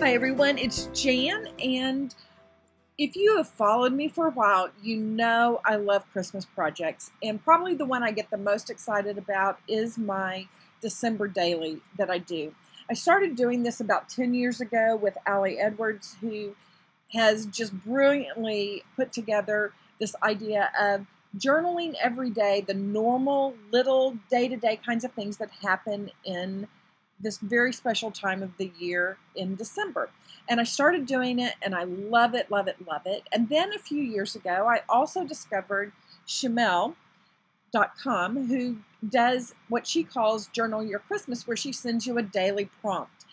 Hi everyone, it's Jan, and if you have followed me for a while, you know I love Christmas projects, and probably the one I get the most excited about is my December Daily that I do. I started doing this about 10 years ago with Allie Edwards, who has just brilliantly put together this idea of journaling every day, the normal little day-to-day kinds of things that happen in this very special time of the year in December. And I started doing it, and I love it, love it, love it. And then a few years ago, I also discovered Shamel.com, who does what she calls Journal Your Christmas, where she sends you a daily prompt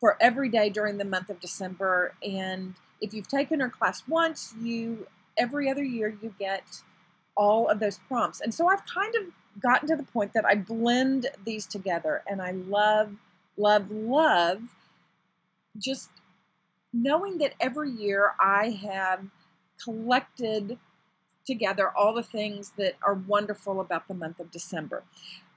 for every day during the month of December. And if you've taken her class once, every other year you get all of those prompts. And so I've kind of gotten to the point that I blend these together, and I love, love, love just knowing that every year I have collected together all the things that are wonderful about the month of December.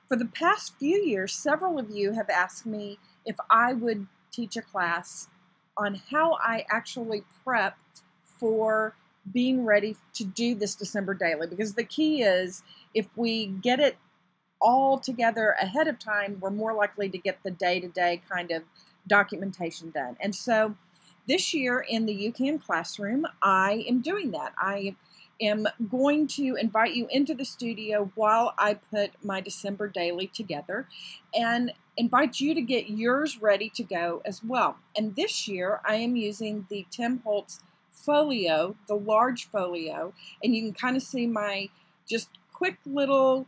For the past few years, several of you have asked me if I would teach a class on how I actually prep for being ready to do this December Daily, because the key is if we get it all together ahead of time, we're more likely to get the day-to-day kind of documentation done. And so this year in the You Can classroom, I am doing that. I am going to invite you into the studio while I put my December Daily together and invite you to get yours ready to go as well. And this year I am using the Tim Holtz folio, the large folio, and you can kind of see my just quick little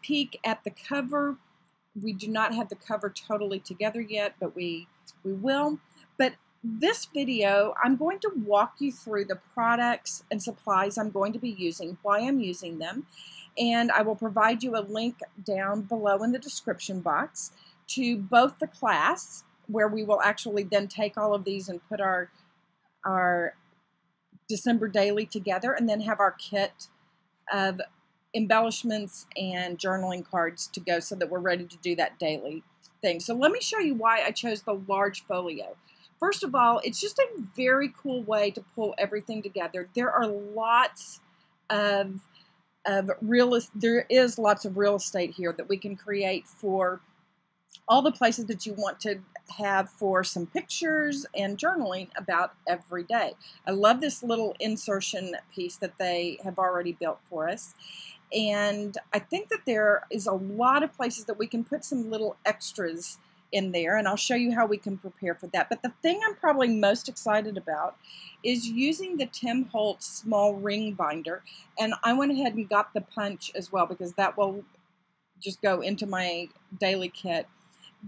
peek at the cover. We do not have the cover totally together yet, but we will. But this video, I'm going to walk you through the products and supplies I'm going to be using, why I'm using them, and I will provide you a link down below in the description box to both the class, where we will actually then take all of these and put our December Daily together, and then have our kit of embellishments and journaling cards to go so that we're ready to do that daily thing. So let me show you why I chose the large folio. First of all, it's just a very cool way to pull everything together. There are lots of real estate here that we can create for all the places that you want to have for some pictures and journaling about every day. I love this little insertion piece that they have already built for us. And I think that there is a lot of places that we can put some little extras in there, and I'll show you how we can prepare for that. But the thing I'm probably most excited about is using the Tim Holtz small ring binder. And I went ahead and got the punch as well, because that will just go into my daily kit.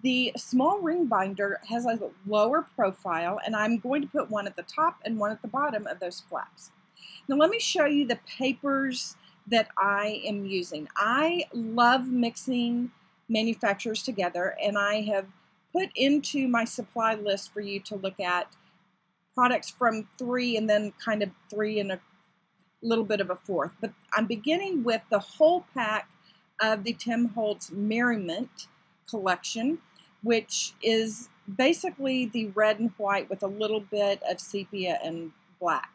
The small ring binder has a lower profile, and I'm going to put one at the top and one at the bottom of those flaps. Now let me show you the papers that I am using. I love mixing manufacturers together, and I have put into my supply list for you to look at products from three and then kind of three and a little bit of a fourth. But I'm beginning with the whole pack of the Tim Holtz Merriment collection, which is basically the red and white with a little bit of sepia and black.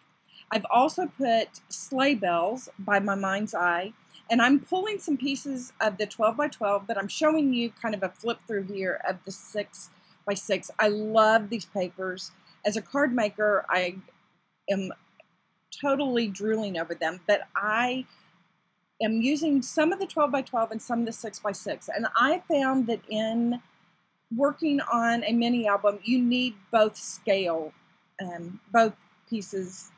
I've also put Sleigh Bells by My Mind's Eye, and I'm pulling some pieces of the 12x12, but I'm showing you kind of a flip through here of the 6x6. I love these papers. As a card maker, I am totally drooling over them, but I'm using some of the 12x12 and some of the 6x6. And I found that in working on a mini album, you need both scale, both pieces,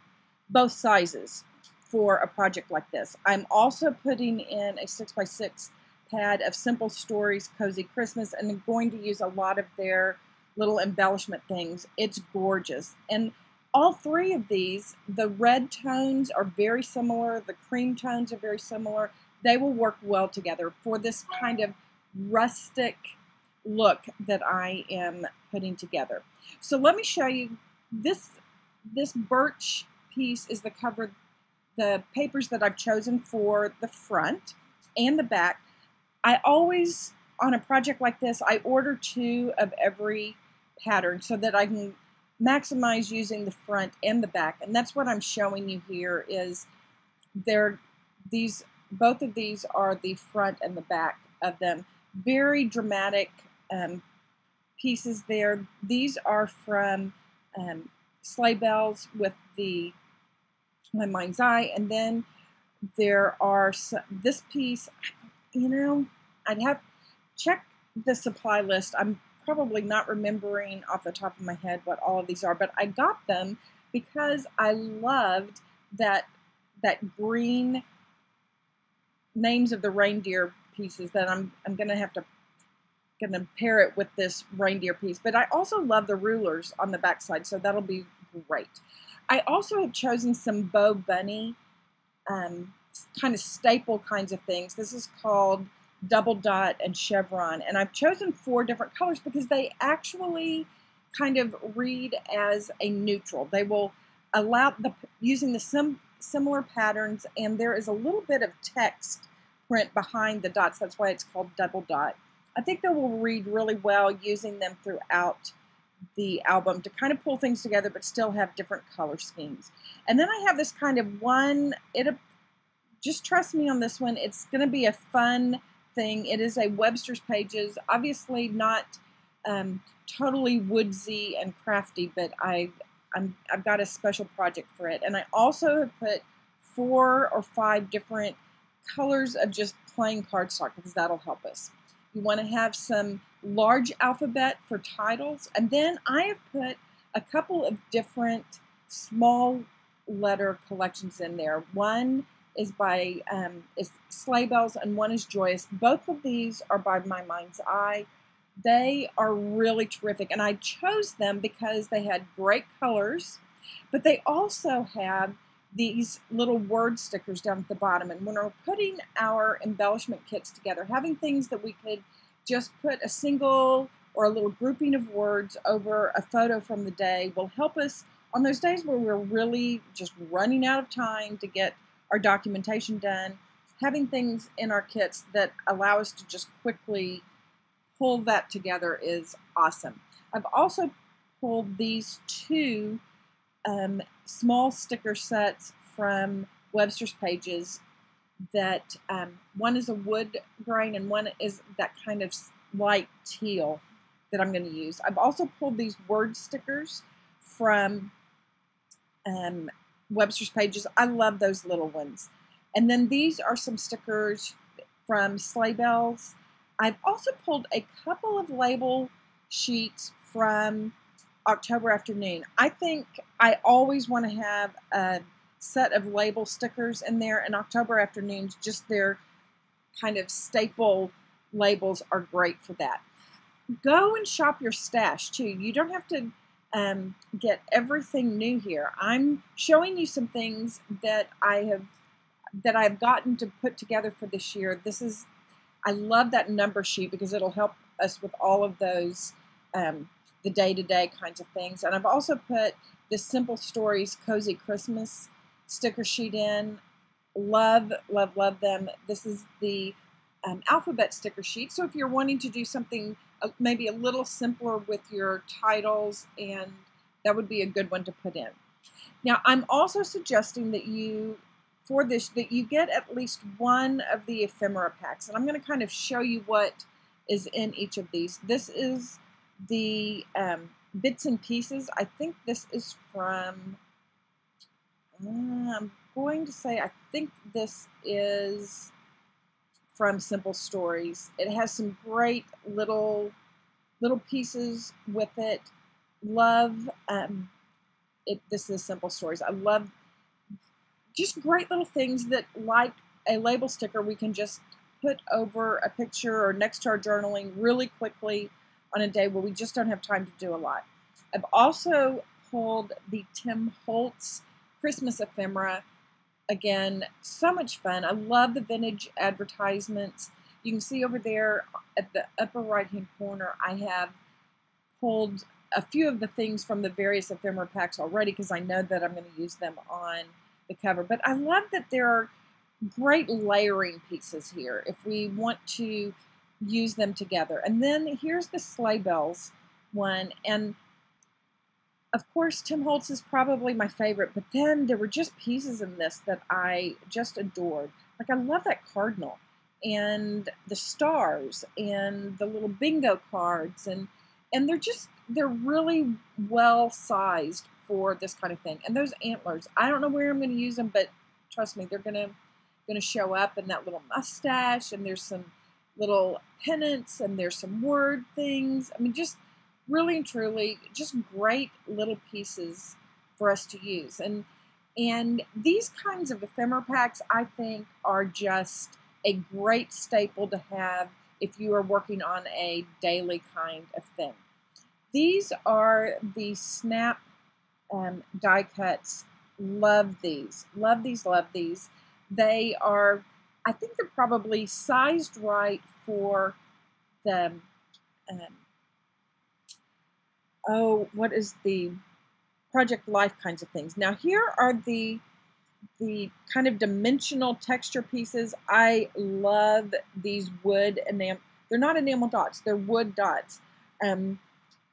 both sizes for a project like this. I'm also putting in a 6x6 pad of Simple Stories, Cozy Christmas, and I'm going to use a lot of their little embellishment things. It's gorgeous. And all three of these, the red tones are very similar, the cream tones are very similar. They will work well together for this kind of rustic look that I am putting together. So let me show you, this birch piece is the cover, the papers that I've chosen for the front and the back. I always, on a project like this, I order two of every pattern so that I can maximize using the front and the back. And that's what I'm showing you here is both of these are the front and the back of them. Very dramatic pieces there. These are from sleigh bells with the My Mind's Eye, and then there are this piece. You know, I'd have to check the supply list. I'm probably not remembering off the top of my head what all of these are, but I got them because I loved that green names of the reindeer pieces that I'm gonna have to pair it with this reindeer piece. But I also love the rulers on the backside, so that'll be great. I also have chosen some Bow Bunny kind of staple kinds of things. This is called double dot and chevron, and I've chosen 4 different colors because they actually kind of read as a neutral. They will allow using the similar patterns, and there is a little bit of text print behind the dots. That's why it's called double dot. I think they will read really well using them throughout the album to kind of pull things together but still have different color schemes. And then I have this kind of one, just trust me on this one, it's going to be a fun thing. It is a Webster's Pages, obviously not totally woodsy and crafty, but I've got a special project for it. And I also have put 4 or 5 different colors of just plain cardstock because that'll help us. You want to have some large alphabet for titles, and then I have put a couple of different small letter collections in there. One is by is Sleigh Bells, and one is Joyous. Both of these are by My Mind's Eye. They are really terrific, and I chose them because they had great colors, but they also have these little word stickers down at the bottom. And when we're putting our embellishment kits together, having things that we could just put a single or a little grouping of words over a photo from the day will help us on those days where we're really just running out of time to get our documentation done. Having things in our kits that allow us to just quickly pull that together is awesome. I've also pulled these 2 small sticker sets from Webster's Pages that one is a wood grain and one is that kind of light teal that I'm going to use. I've also pulled these word stickers from Webster's Pages. I love those little ones. And then these are some stickers from Sleigh Bells. I've also pulled a couple of label sheets from October Afternoon. I think I always want to have a set of label stickers in there, and October Afternoons, just their kind of staple labels are great for that. Go and shop your stash too. You don't have to get everything new here. I'm showing you some things that I've gotten to put together for this year. I love that number sheet because it'll help us with all of those the day-to-day kinds of things. And I've also put the Simple Stories Cozy Christmas sticker sheet in. Love, love, love them. This is the alphabet sticker sheet. So if you're wanting to do something maybe a little simpler with your titles, and that would be a good one to put in. Now, I'm also suggesting that you get at least one of the ephemera packs. And I'm going to kind of show you what is in each of these. This is the bits and pieces. I think this is from, I think this is from Simple Stories. It has some great little pieces with it. Love, this is Simple Stories. I love just great little things that, like a label sticker, we can just put over a picture or next to our journaling really quickly on a day where we just don't have time to do a lot. I've also pulled the Tim Holtz Christmas ephemera. Again, so much fun. I love the vintage advertisements. You can see over there at the upper right-hand corner, I have pulled a few of the things from the various ephemera packs already because I know that I'm going to use them on the cover. But I love that there are great layering pieces here if we want to use them together. And then here's the Sleigh Bells one. And of course, Tim Holtz is probably my favorite, but then there were just pieces in this that I just adored. Like, I love that cardinal and the stars and the little bingo cards, and they're really well sized for this kind of thing. And those antlers, I don't know where I'm going to use them, but trust me, they're going to show up. In that little mustache, and there's some little pennants, and there's some word things. I mean, just really and truly, just great little pieces for us to use. And these kinds of ephemera packs, I think, are just a great staple to have if you are working on a daily kind of thing. These are the snap die cuts. Love these. Love these, love these. They are, I think they're probably sized right for the, what is the Project Life kinds of things. Now, here are the kind of dimensional texture pieces. I love these wood enamel. They're not enamel dots. They're wood dots.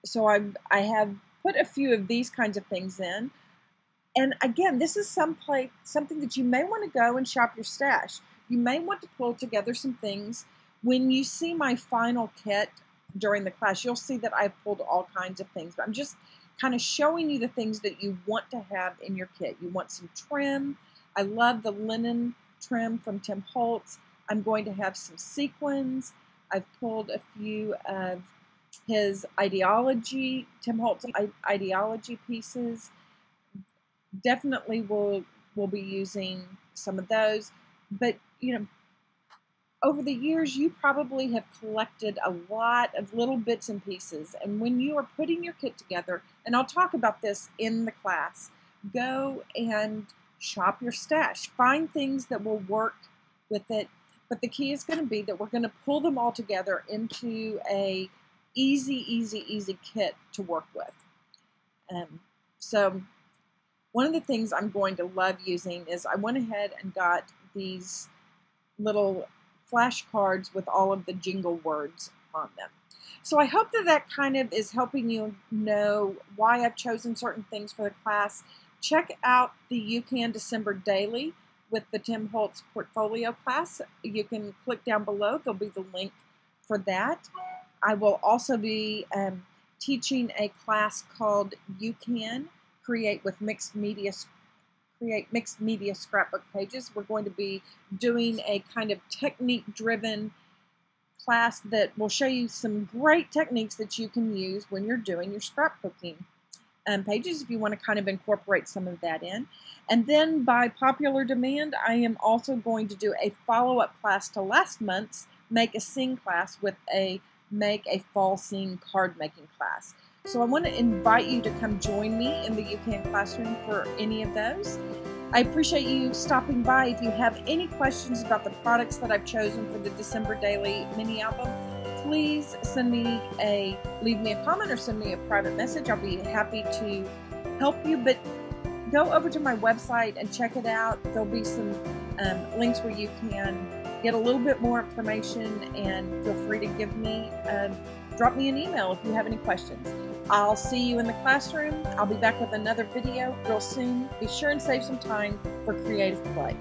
So I have put a few of these kinds of things in. And again, this is something that you may want to go and shop your stash. You may want to pull together some things. When you see my final kit during the class, you'll see that I've pulled all kinds of things. But I'm just kind of showing you the things that you want to have in your kit. You want some trim. I love the linen trim from Tim Holtz. I'm going to have some sequins. I've pulled a few of his ideology, Tim Holtz ideology pieces. Definitely we'll be using some of those. But, you know, over the years, you probably have collected a lot of little bits and pieces. And when you are putting your kit together, and I'll talk about this in the class, go and shop your stash. Find things that will work with it. But the key is going to be that we're going to pull them all together into a easy kit to work with. So one of the things I'm going to love using is I went ahead and got these little flashcards with all of the jingle words on them. So I hope that that kind of is helping you know why I've chosen certain things for the class. Check out the You Can December Daily with the Tim Holtz Portfolio class. You can click down below. There'll be the link for that. I will also be teaching a class called You Can Create Mixed Media Scrapbook Pages. We're going to be doing a kind of technique-driven class that will show you some great techniques that you can use when you're doing your scrapbooking pages, if you want to kind of incorporate some of that in. And then by popular demand, I am also going to do a follow-up class to last month's Make a Scene class with a Make a Fall Scene card making class. So I want to invite you to come join me in the You Can classroom for any of those. I appreciate you stopping by. If you have any questions about the products that I've chosen for the December Daily mini album, please leave me a comment or send me a private message. I'll be happy to help you. But go over to my website and check it out. There'll be some links where you can get a little bit more information, and feel free to drop me an email if you have any questions. I'll see you in the classroom. I'll be back with another video real soon. Be sure and save some time for creative play.